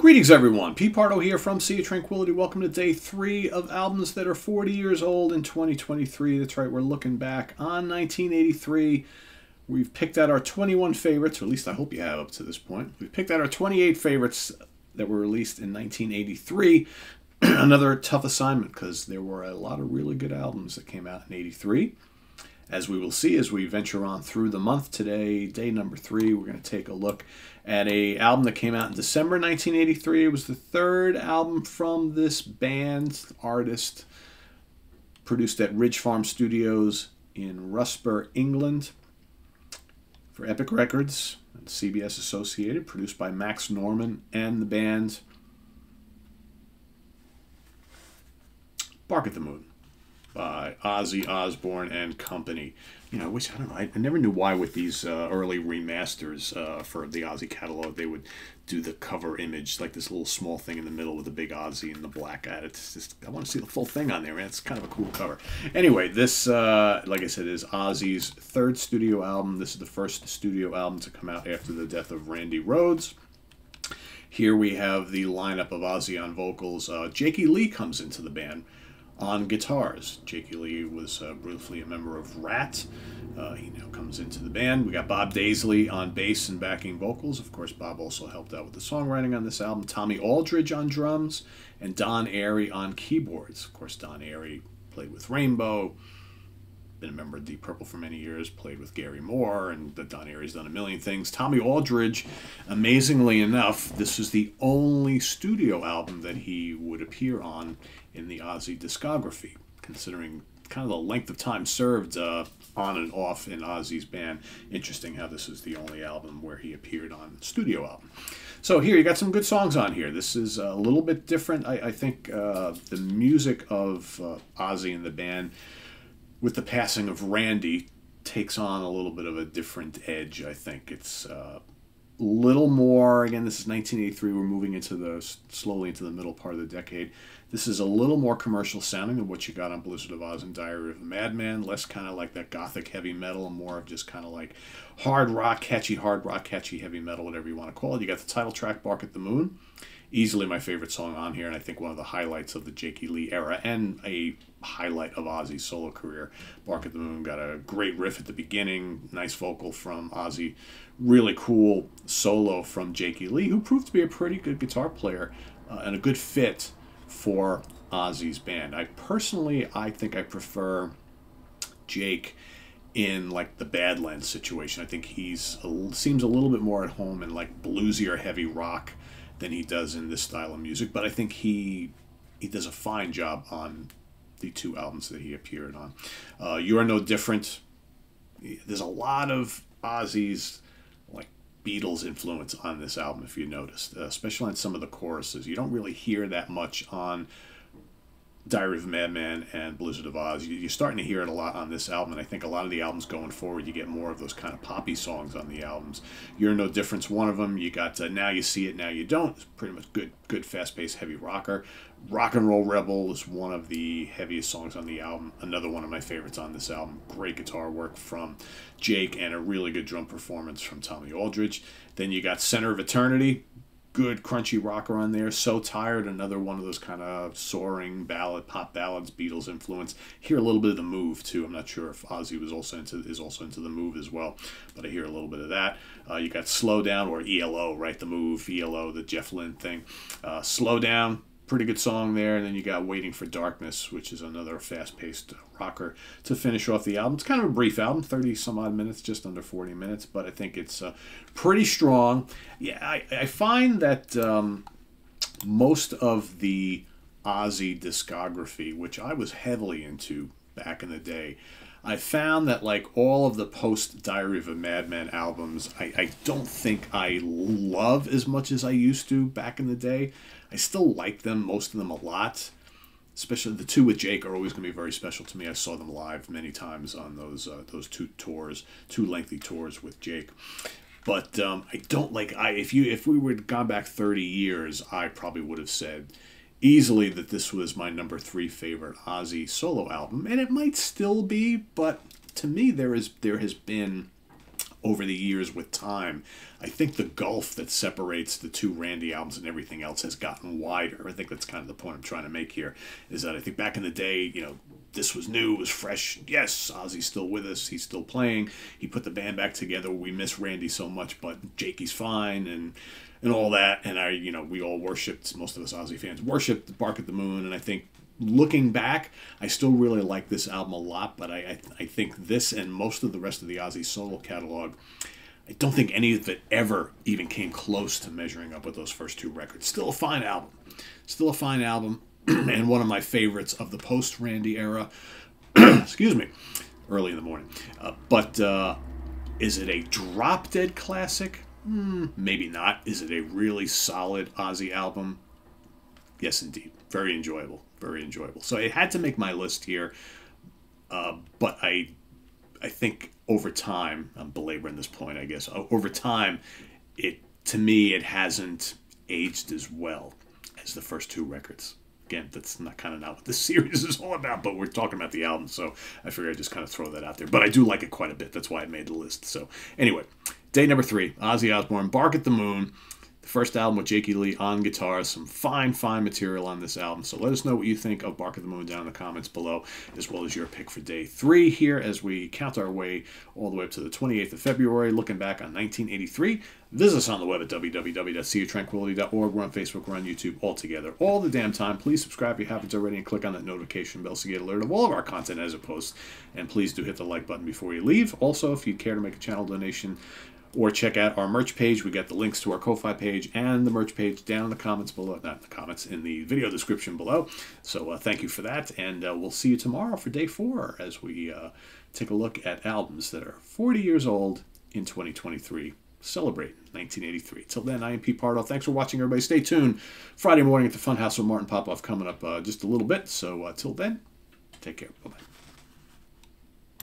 Greetings everyone, Pete Pardo here from Sea of Tranquility. Welcome to day 3 of albums that are 40 years old in 2023. That's right, we're looking back on 1983. We've picked out our 21 favorites, or at least I hope you have up to this point. We've picked out our 28 favorites that were released in 1983. Another tough assignment because there were a lot of really good albums that came out in 83. As we will see as we venture on through the month today, day number 3, we're going to take a look at an album that came out in December 1983. It was the third album from this band, artist, produced at Ridge Farm Studios in Rusper, England, for Epic Records and CBS Associated, produced by Max Norman and the band Bark at the Moon, by Ozzy Osbourne and company. You know, I never knew why with these early remasters for the Ozzy catalog, they would do the cover image, like this little small thing in the middle with the big Ozzy and the black at it. It's just, I want to see the full thing on there, man. It's kind of a cool cover. Anyway, this, like I said, is Ozzy's third studio album. This is the first studio album to come out after the death of Randy Rhoads. Here we have the lineup of Ozzy on vocals. Jake E. Lee comes into the band on guitars. Jake E. Lee was briefly a member of R.A.T. He now comes into the band. We got Bob Daisley on bass and backing vocals. Of course, Bob also helped out with the songwriting on this album. Tommy Aldridge on drums and Don Airy on keyboards. Of course, Don Airy played with Rainbow, been a member of Deep Purple for many years, played with Gary Moore, and Don Airy's done a million things. Tommy Aldridge, amazingly enough, this is the only studio album that he would appear on in the Ozzy discography, considering kind of the length of time served on and off in Ozzy's band. Interesting how this is the only album where he appeared on a studio album. So here, you got some good songs on here. This is a little bit different. I think the music of Ozzy and the band, with the passing of Randy, takes on a little bit of a different edge, I think. It's a little more, again, this is 1983, we're moving into the slowly into the middle part of the decade. This is a little more commercial sounding than what you got on Blizzard of Oz and Diary of the Madman, less kind of like that gothic heavy metal and more of just kind of like hard rock, catchy heavy metal, whatever you want to call it. You got the title track, Bark at the Moon, easily my favorite song on here, and I think one of the highlights of the Jake E. Lee era and a highlight of Ozzy's solo career. Bark at the Moon got a great riff at the beginning, nice vocal from Ozzy, really cool solo from Jake E. Lee, who proved to be a pretty good guitar player and a good fit for Ozzy's band. I think I prefer Jake in like the Badlands situation. I think he's seems a little bit more at home in like bluesier heavy rock than he does in this style of music, but I think he does a fine job on the two albums that he appeared on. You Are No Different. There's a lot of Ozzy's like Beatles influence on this album, if you noticed, especially on some of the choruses. You don't really hear that much on Diary of the Madman and Blizzard of Oz. You're starting to hear it a lot on this album, and I think a lot of the albums going forward, you get more of those kind of poppy songs on the albums. You're No Different's one of them. You got Now You See It, Now You Don't. It's pretty much good fast-paced heavy rocker. Rock and Roll Rebel is one of the heaviest songs on the album. Another one of my favorites on this album. Great guitar work from Jake and a really good drum performance from Tommy Aldridge. Then you got Center of Eternity. Good crunchy rocker on there. So Tired, another one of those kind of soaring ballad, pop ballads, Beatles influence. Hear a little bit of The Move too. I'm not sure if Ozzy is also into The Move as well, but I hear a little bit of that. You got Slow Down, or ELO, right? The Move, ELO, the Jeff Lynne thing. Slow Down, pretty good song there. And then you got Waiting for Darkness, which is another fast-paced rocker to finish off the album. It's kind of a brief album, 30-some-odd minutes, just under 40 minutes, but I think it's pretty strong. Yeah, I find that most of the Ozzy discography, which I was heavily into back in the day, I found that like all of the post-Diary of a Madman albums, I don't think I love as much as I used to back in the day. I still like them, most of them, a lot. Especially the two with Jake are always going to be very special to me. I saw them live many times on those two lengthy tours with Jake. But I don't like, if we were gone back 30 years, I probably would have said easily that this was my number 3 favorite Ozzy solo album, and it might still be, but to me there has been over the years with time. I think the gulf that separates the two Randy albums and everything else has gotten wider. I think that's kind of the point I'm trying to make here, is that I think back in the day, you know, this was new, it was fresh. Yes, Ozzy's still with us, he's still playing, he put the band back together, we miss Randy so much, but Jakey's fine, and all that, and I, you know, we all worshipped, most of us Ozzy fans worshipped Bark at the Moon, and I think looking back, I still really like this album a lot, but I think this and most of the rest of the Ozzy solo catalog, I don't think any of it ever even came close to measuring up with those first two records. Still a fine album. Still a fine album, and one of my favorites of the post-Randy era. Excuse me. Early in the morning. But is it a drop-dead classic? Maybe not. Is it a really solid Ozzy album? Yes, indeed. Very enjoyable. Very enjoyable. So it had to make my list here, but I think over time, I'm belaboring this point, I guess, over time, to me, it hasn't aged as well as the first two records. Again, that's not what this series is all about, but we're talking about the album, so I figured I'd just kind of throw that out there. But I do like it quite a bit. That's why I made the list. So anyway, day number 3, Ozzy Osbourne, Bark at the Moon. First album with Jake E. Lee on guitar. Some fine, fine material on this album. So let us know what you think of Bark at the Moon down in the comments below, as well as your pick for day 3 here as we count our way all the way up to the 28th of February, looking back on 1983. Visit us on the web at www.seaoftranquility.org. We're on Facebook, we're on YouTube, all together, all the damn time. Please subscribe if you haven't already and click on that notification bell so you get alert of all of our content as it posts. And please do hit the like button before you leave. Also, if you care to make a channel donation, or check out our merch page. We got the links to our Ko-Fi page and the merch page down in the comments below. Not in the comments, in the video description below. So thank you for that, and we'll see you tomorrow for day 4 as we take a look at albums that are 40 years old in 2023. Celebrate 1983. Till then, I am Pete Pardo. Thanks for watching, everybody. Stay tuned. Friday morning at the Funhouse with Martin Popoff coming up just a little bit. So till then, take care. Bye-bye.